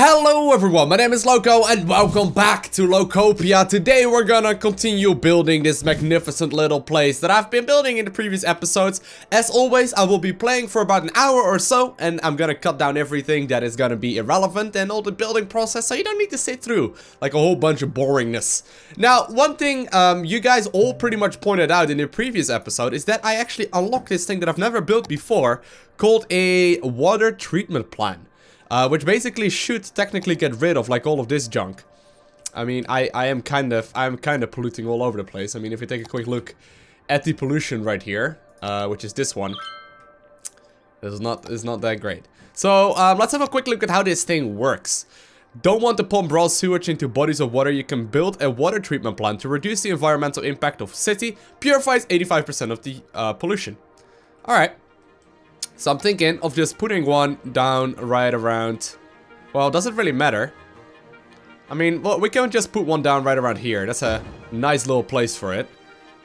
Hello everyone, my name is Loco and welcome back to Lowkopia. Today we're gonna continue building this magnificent little place that I've been building in the previous episodes. As always, I will be playing for about an hour or so, and I'm gonna cut down everything that is gonna be irrelevant and all the building process, so you don't need to sit through like a whole bunch of boringness. Now, one thing you guys all pretty much pointed out in the previous episode is that I actually unlocked this thing that I've never built before called a water treatment plant. Which basically should technically get rid of like all of this junk. I mean, I am kind of polluting all over the place. I mean, if you take a quick look at the pollution right here, which is this one, it's not that great. So let's have a quick look at how this thing works. Don't want to pump raw sewage into bodies of water. You can build a water treatment plant to reduce the environmental impact of city. Purifies 85% of the pollution. All right. So I'm thinking of just putting one down right around, well, does it really matter? I mean, well, we can just put one down right around here. That's a nice little place for it.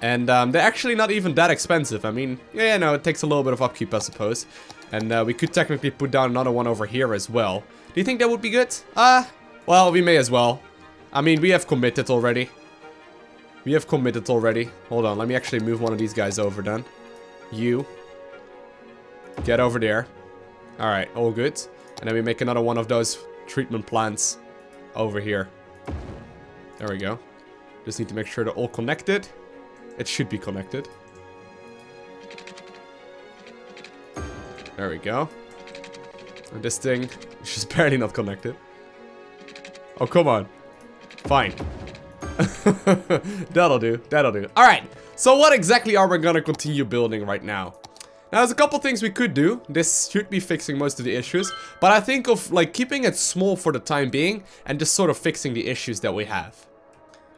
And they're actually not even that expensive. I mean, yeah, no, it takes a little bit of upkeep, I suppose. And we could technically put down another one over here as well. Do you think that would be good? Well, we may as well. I mean, we have committed already. Hold on, let me actually move one of these guys over then. You. Get over there. Alright, all good. And then we make another one of those treatment plants over here. There we go. Just need to make sure they're all connected. It should be connected. There we go. And this thing is just barely not connected. Oh, come on. Fine. That'll do. That'll do. Alright. So what exactly are we gonna continue building right now? Now, there's a couple things we could do. This should be fixing most of the issues, but I think of like keeping it small for the time being and just sort of fixing the issues that we have.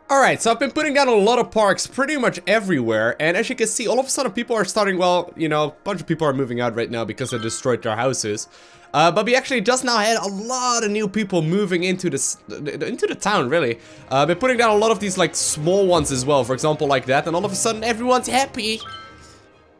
Alright, so I've been putting down a lot of parks pretty much everywhere, and as you can see, all of a sudden people are starting, well, you know, a bunch of people are moving out right now because they destroyed their houses. But we actually just now had a lot of new people moving into the town, really. Been putting down a lot of these like small ones as well, for example, like that, and all of a sudden everyone's happy.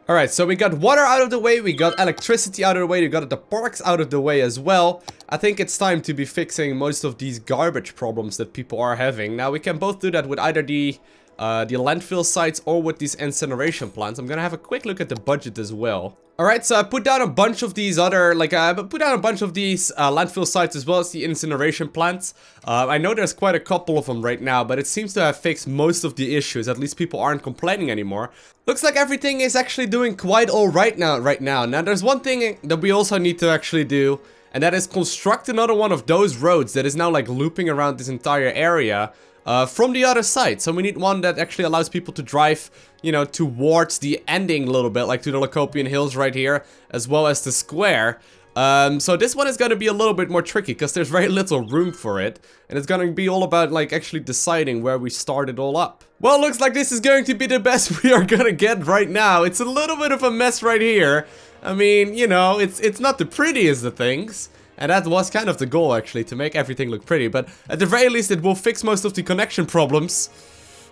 Alright, so we got water out of the way, we got electricity out of the way, we got the parks out of the way as well. I think it's time to be fixing most of these garbage problems that people are having. Now, we can both do that with either the landfill sites or with these incineration plants. I'm gonna have a quick look at the budget as well. Alright, so I put down a bunch of these landfill sites as well as the incineration plants. I know there's quite a couple of them right now, but it seems to have fixed most of the issues. At least people aren't complaining anymore. Looks like everything is actually doing quite all right now, Now, there's one thing that we also need to actually do, and that is construct another one of those roads that is now, like, looping around this entire area from the other side. So we need one that actually allows people to drive, you know, towards the ending a little bit, like to the Lacopian Hills right here, as well as the square. So this one is going to be a little bit more tricky because there's very little room for it. And it's going to be all about like actually deciding where we start it all up. Well, looks like this is going to be the best we are going to get right now. It's a little bit of a mess right here. I mean, you know, it's not the prettiest of things. And that was kind of the goal actually, to make everything look pretty. But at the very least it will fix most of the connection problems.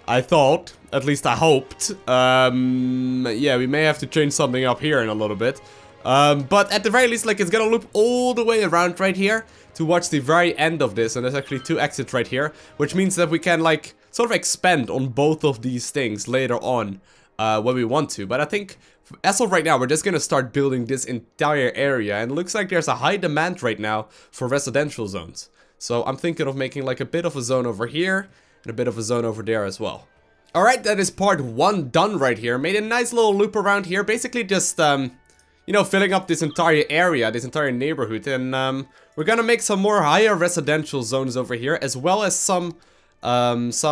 I thought, at least I hoped. Yeah, we may have to change something up here in a little bit. But at the very least, like, it's gonna loop all the way around right here towards the very end of this, and there's actually two exits right here, which means that we can, like, sort of expand on both of these things later on when we want to. But I think, as of right now, we're just gonna start building this entire area, and it looks like there's a high demand right now for residential zones. So I'm thinking of making, like, a bit of a zone over here and a bit of a zone over there as well. Alright, that is part one done right here. Made a nice little loop around here, basically just, you know, filling up this entire area, this entire neighborhood, and we're gonna make some more higher residential zones over here, as well as some what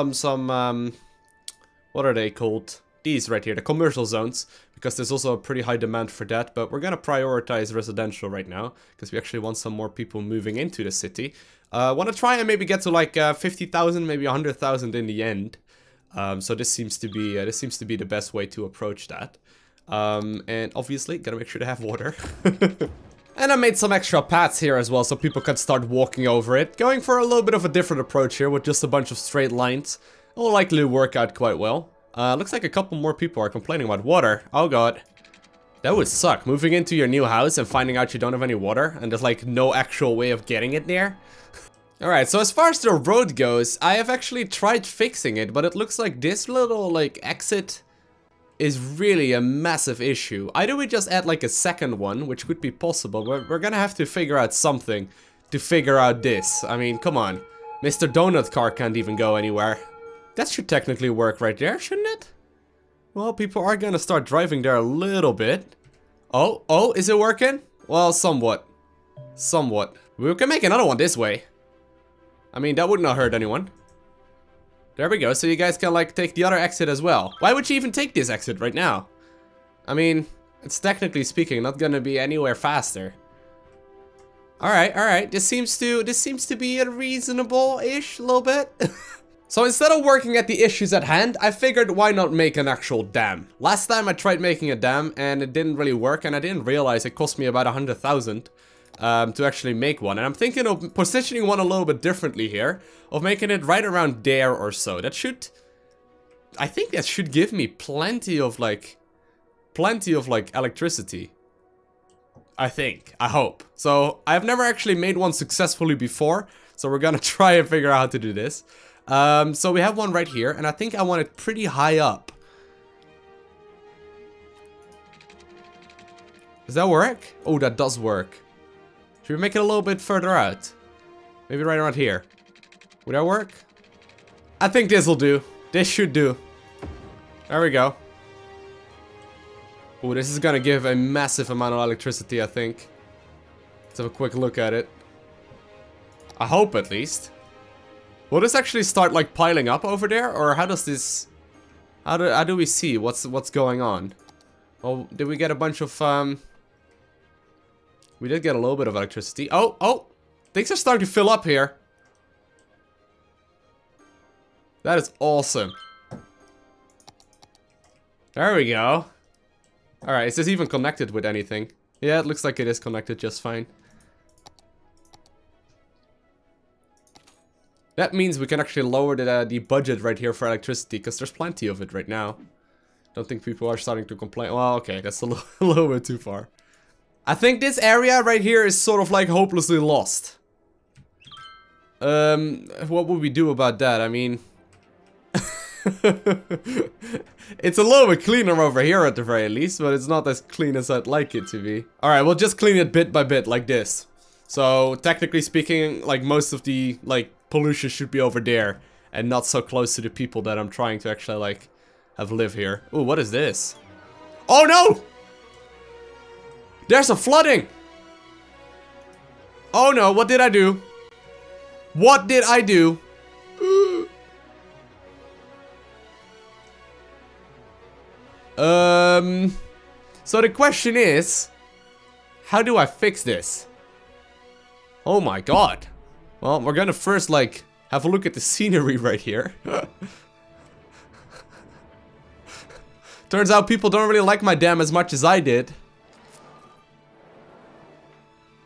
are they called? These right here, the commercial zones, because there's also a pretty high demand for that, but we're gonna prioritize residential right now, because we actually want some more people moving into the city. Wanna try and maybe get to like 50,000, maybe 100,000 in the end. So this seems to be the best way to approach that. And obviously, gotta make sure they have water. And I made some extra paths here as well, so people can start walking over it. Going for a little bit of a different approach here, with just a bunch of straight lines. It'll likely work out quite well. Looks like a couple more people are complaining about water. Oh god. That would suck, moving into your new house and finding out you don't have any water and there's like no actual way of getting it there. Alright, so as far as the road goes, I have actually tried fixing it, but it looks like this little like exit is really a massive issue. Either we just add like a second one, which could be possible, but we're gonna have to figure out something to figure out this. I mean, come on. Mr. Donut Car can't even go anywhere. That should technically work right there, shouldn't it? Well, people are gonna start driving there a little bit. Oh, is it working? Well, somewhat. Somewhat. We can make another one this way. I mean, that would not hurt anyone. There we go, so you guys can like take the other exit as well. Why would you even take this exit right now? I mean, it's technically speaking not gonna be anywhere faster. Alright, this seems to be a reasonable-ish little bit. So instead of working at the issues at hand, I figured why not make an actual dam. Last time I tried making a dam and it didn't really work, and I didn't realize it cost me about 100,000 to actually make one. And I'm thinking of positioning one a little bit differently here, of making it right around there or so. That should, I think that should give me plenty of like electricity. I think, I hope. So I've never actually made one successfully before, so we're gonna try and figure out how to do this. So we have one right here, and I think I want it pretty high up. Does that work? Oh, that does work. Should we make it a little bit further out? Maybe right around here. Would that work? I think this'll do. This should do. There we go. Oh, this is gonna give a massive amount of electricity, I think. Let's have a quick look at it. I hope, at least. Will this actually start like piling up over there, or how does this? How do we see what's going on? Well, did we get a bunch of? We did get a little bit of electricity. Oh, things are starting to fill up here. That is awesome. There we go. All right, is this even connected with anything? Yeah, it looks like it is connected just fine. That means we can actually lower the budget right here for electricity, because there's plenty of it right now. Don't think people are starting to complain. Well, okay, that's a little bit too far. I think this area right here is sort of like hopelessly lost. What would we do about that? I mean, it's a little bit cleaner over here at the very least, but it's not as clean as I'd like it to be. Alright, we'll just clean it bit by bit like this. So, technically speaking, like most of the, like, pollution should be over there and not so close to the people that I'm trying to actually like have live here. Ooh, what is this? Oh no! There's a flooding! Oh no, what did I do? What did I do? So the question is, how do I fix this? Oh my god. Well, we're gonna first, like, have a look at the scenery right here. Turns out people don't really like my dam as much as I did.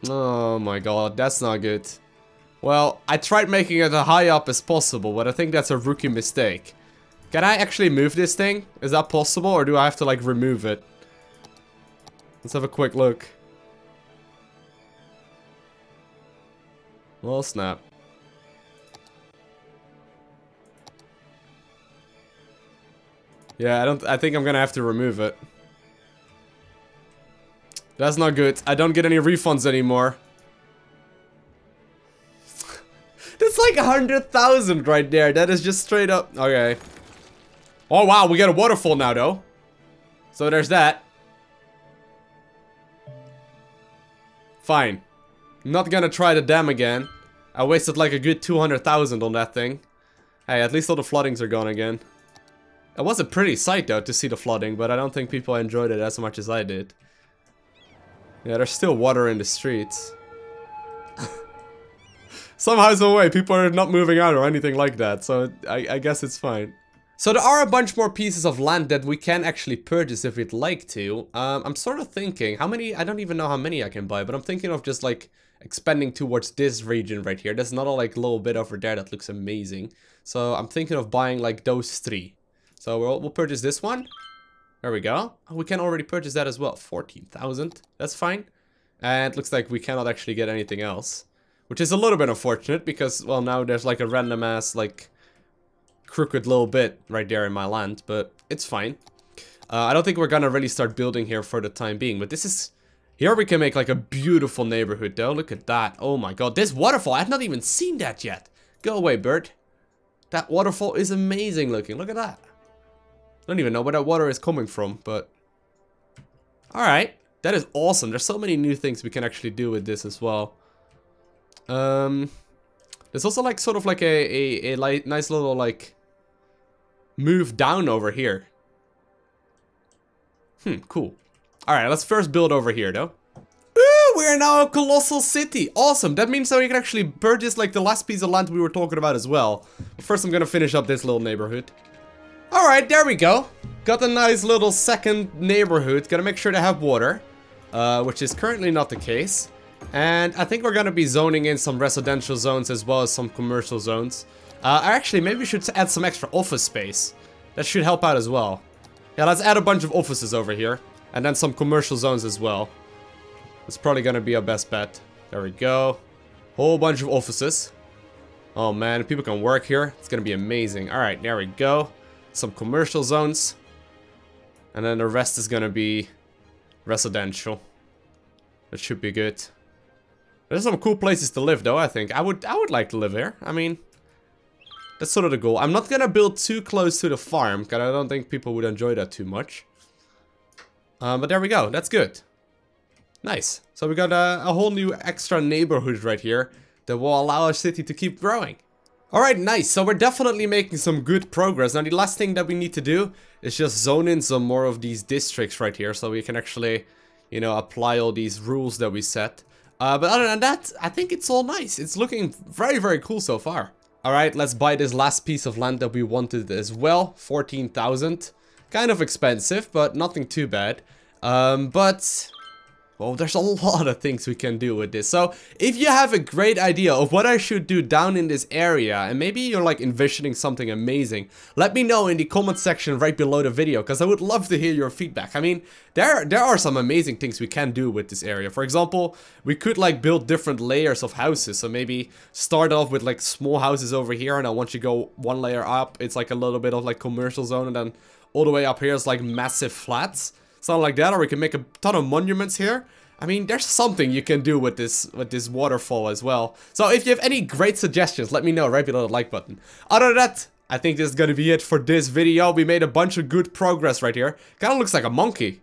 Oh my god, that's not good. Well, I tried making it as high up as possible, but I think that's a rookie mistake. Can I actually move this thing? Is that possible, or do I have to, like, remove it? Let's have a quick look. Well, snap. Yeah, I think I'm gonna have to remove it. That's not good. I don't get any refunds anymore. That's like 100,000 right there. That is just straight up. Okay. Oh wow, we got a waterfall now though. So there's that. Fine. Not gonna try the dam again. I wasted like a good 200,000 on that thing. Hey, at least all the floodings are gone again. It was a pretty sight though to see the flooding, but I don't think people enjoyed it as much as I did. Yeah, there's still water in the streets. Somehow, some way, people are not moving out or anything like that, so I guess it's fine. So there are a bunch more pieces of land that we can actually purchase if we'd like to. I'm sort of thinking, how many? I don't even know how many I can buy, but I'm thinking of just like expanding towards this region right here. There's another like little bit over there that looks amazing. So I'm thinking of buying like those three. So we'll purchase this one. There we go. We can already purchase that as well. 14,000. That's fine. And it looks like we cannot actually get anything else, which is a little bit unfortunate because, well, now there's like a random ass, like, crooked little bit right there in my land, but it's fine. I don't think we're gonna really start building here for the time being, but this is... Here we can make like a beautiful neighborhood though. Look at that. Oh my god. This waterfall, I've not even seen that yet. Go away, Bert. That waterfall is amazing looking. Look at that. Don't even know where that water is coming from, but... Alright. That is awesome. There's so many new things we can actually do with this as well. There's also like sort of like a nice little like... move down over here. Cool. Alright, let's first build over here though. Ooh, we're now a colossal city. Awesome. That means that we can actually purchase like the last piece of land we were talking about as well. But first I'm gonna finish up this little neighborhood. Alright, there we go. Got a nice little second neighborhood. Gotta make sure to have water. Which is currently not the case. And I think we're gonna be zoning in some residential zones as well as some commercial zones. Actually, maybe we should add some extra office space. That should help out as well. Yeah, let's add a bunch of offices over here. And then some commercial zones as well. It's probably gonna be our best bet. There we go. Whole bunch of offices. Oh man, people can work here. It's gonna be amazing. Alright, there we go. Some commercial zones. And then the rest is gonna be residential. That should be good. There's some cool places to live though, I think. I would like to live here. I mean, that's sort of the goal. I'm not gonna build too close to the farm, because I don't think people would enjoy that too much. But there we go. That's good. Nice. So we got a whole new extra neighborhood right here that will allow our city to keep growing. Alright, nice. So we're definitely making some good progress. Now the last thing that we need to do is just zone in some more of these districts right here so we can actually, you know, apply all these rules that we set. But other than that, I think it's all nice. It's looking very, very cool so far. Alright, let's buy this last piece of land that we wanted as well. 14,000. Kind of expensive, but nothing too bad. But, well, there's a lot of things we can do with this. So, if you have a great idea of what I should do down in this area, and maybe you're like envisioning something amazing, let me know in the comment section right below the video, because I would love to hear your feedback. I mean, there are some amazing things we can do with this area. For example, we could like build different layers of houses. So maybe start off with like small houses over here, and then once you go one layer up, it's like a little bit of like commercial zone, and then all the way up here is like massive flats, something like that. Or we can make a ton of monuments here. I mean, there's something you can do with this waterfall as well. So if you have any great suggestions, let me know right below the like button. Other than that, I think this is gonna be it for this video. We made a bunch of good progress right here. Kind of looks like a monkey.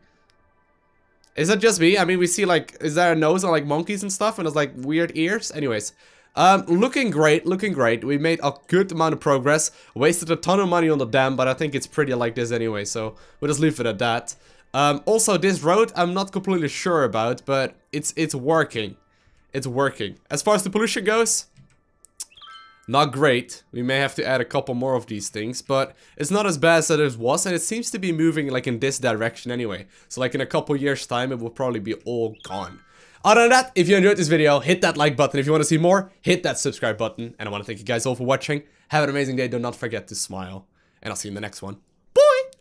Is that just me? I mean, we see like, is there a nose on like monkeys and stuff, and it's like weird ears? Anyways. Looking great, looking great. We made a good amount of progress. Wasted a ton of money on the dam, but I think it's pretty like this anyway, so we'll just leave it at that. Also, this road, I'm not completely sure about, but it's working. It's working. As far as the pollution goes, not great. We may have to add a couple more of these things, but it's not as bad as it was, and it seems to be moving like in this direction anyway. So like in a couple years' time, it will probably be all gone. Other than that, if you enjoyed this video, hit that like button. If you want to see more, hit that subscribe button. And I want to thank you guys all for watching. Have an amazing day. Do not forget to smile. And I'll see you in the next one.